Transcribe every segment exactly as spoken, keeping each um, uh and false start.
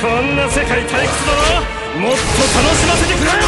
こんな世界退屈だろ、もっと楽しませてくれよ。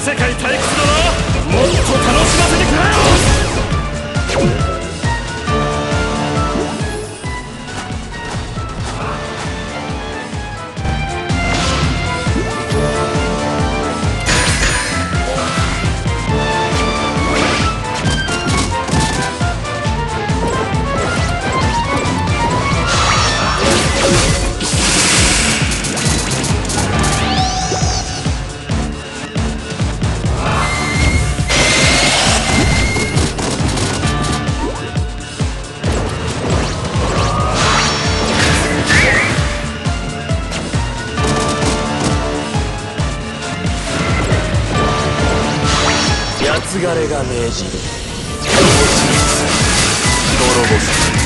世界退屈だろ、もっと楽しませてくれよ。すがれが命じる、泥棒さん。